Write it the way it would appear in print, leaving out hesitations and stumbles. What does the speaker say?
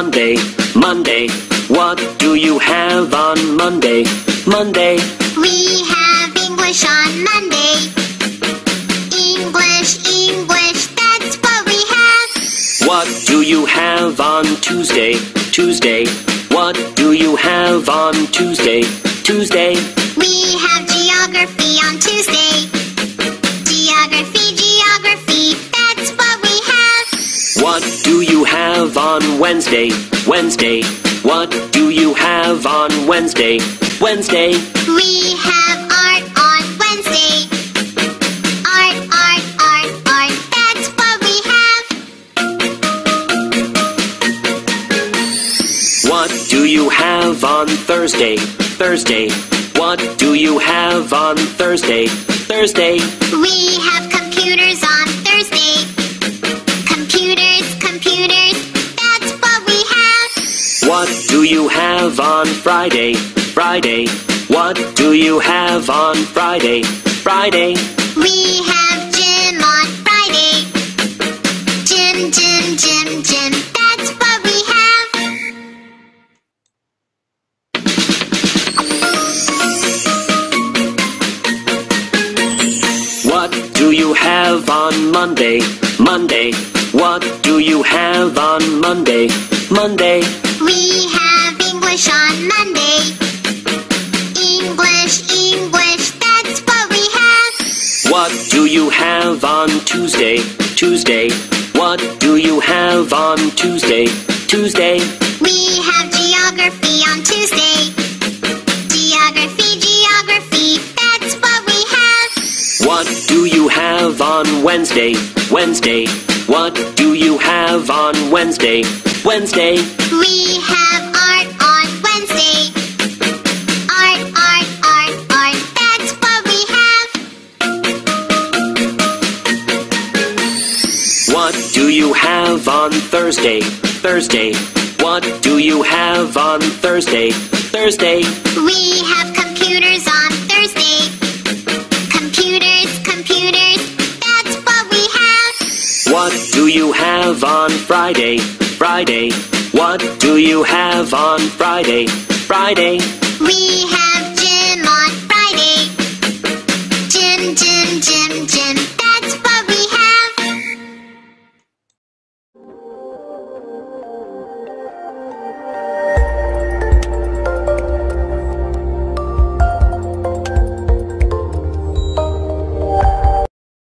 Monday, Monday, what do you have on Monday, Monday? We have English on Monday. English, English, that's what we have. What do you have on Tuesday, Tuesday? What do you have on Tuesday, Tuesday? We have geography on Tuesday. Geography, geography, that's what we have. What do you have on Wednesday, Wednesday? What do you have on Wednesday, Wednesday? We have art on Wednesday. Art, art, art, art, that's what we have. What do you have on Thursday, Thursday? What do you have on Thursday, Thursday? We have computers on Thursday. Computers, computers, that's what we have. What do you have on Friday, Friday? What do you have on Friday, Friday? We have gym on Friday. Gym, gym, gym, gym, that's what we have. What do you have on Monday, Monday? What do you have on Monday, Monday? We have English on Monday. English, English, that's what we have. What do you have on Tuesday, Tuesday? What do you have on Tuesday, Tuesday? We have geography on Tuesday. Geography, geography, that's what we have. What do you have on Wednesday, Wednesday? What do you have on Wednesday, Wednesday? We have art on Wednesday. Art, art, art, art, that's what we have. What do you have on Thursday, Thursday? What do you have on Thursday, Thursday? We have computers on Thursday. Computers, computers, that's what we have. What do you have on Friday, Friday? What do you have on Friday, Friday?